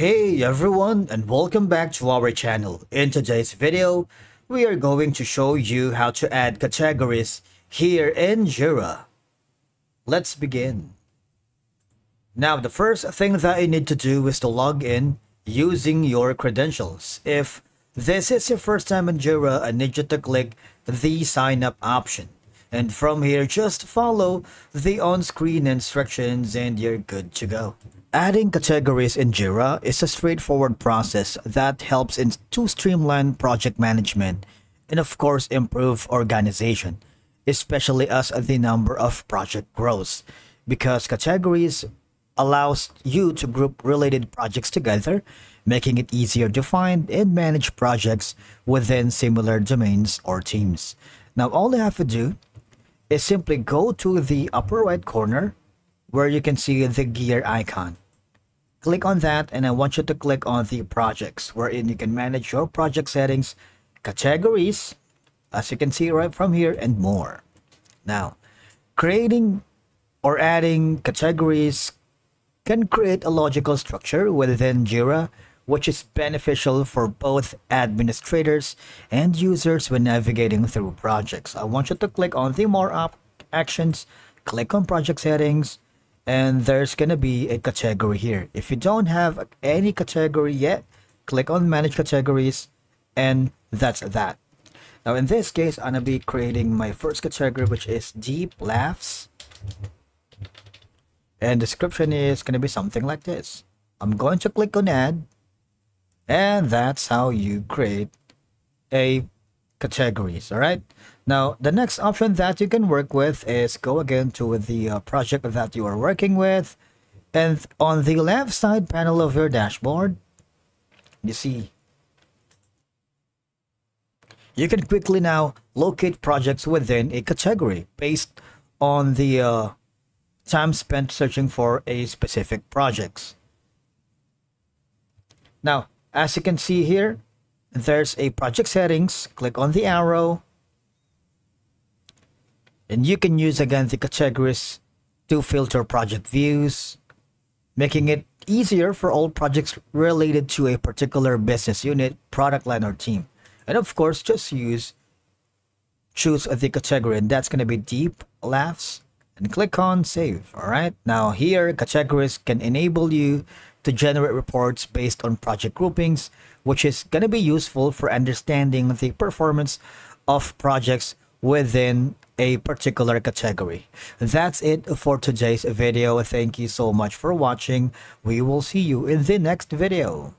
Hey everyone, and welcome back to our channel. In today's video, we are going to show you how to add categories here in Jira. Let's begin. Now, the first thing that you need to do is to log in using your credentials. If this is your first time in Jira, I need you to click the sign up option. And from here, just follow the on-screen instructions and you're good to go. Adding categories in Jira is a straightforward process that helps to streamline project management and of course improve organization, especially as the number of projects grows, because categories allows you to group related projects together, making it easier to find and manage projects within similar domains or teams. Now all you have to do is simply go to the upper right corner where you can see the gear icon. Click on that, and I want you to click on the projects, wherein you can manage your project settings, categories, as you can see right from here, and more. Now, creating or adding categories can create a logical structure within Jira, which is beneficial for both administrators and users when navigating through projects. I want you to click on the more actions, click on project settings, and there's gonna be a category here. If you don't have any category yet, click on manage categories, and that's that. Now in this case, I'm gonna be creating my first category, which is DeepLaughs, and description is gonna be something like this. I'm going to click on add, and that's how you create a categories. All right, now the next option that you can work with is go again to the project that you are working with, and on the left side panel of your dashboard, you can quickly now locate projects within a category based on the time spent searching for a specific projects. Now as you can see here, there's a project settings, click on the arrow, and you can use again the categories to filter project views, making it easier for all projects related to a particular business unit, product line, or team. And of course, just choose the category, and that's going to be DeepLaughs, and click on save. All right, now here categories can enable you to generate reports based on project groupings, which is going to be useful for understanding the performance of projects within a particular category. That's it for today's video. Thank you so much for watching. We will see you in the next video.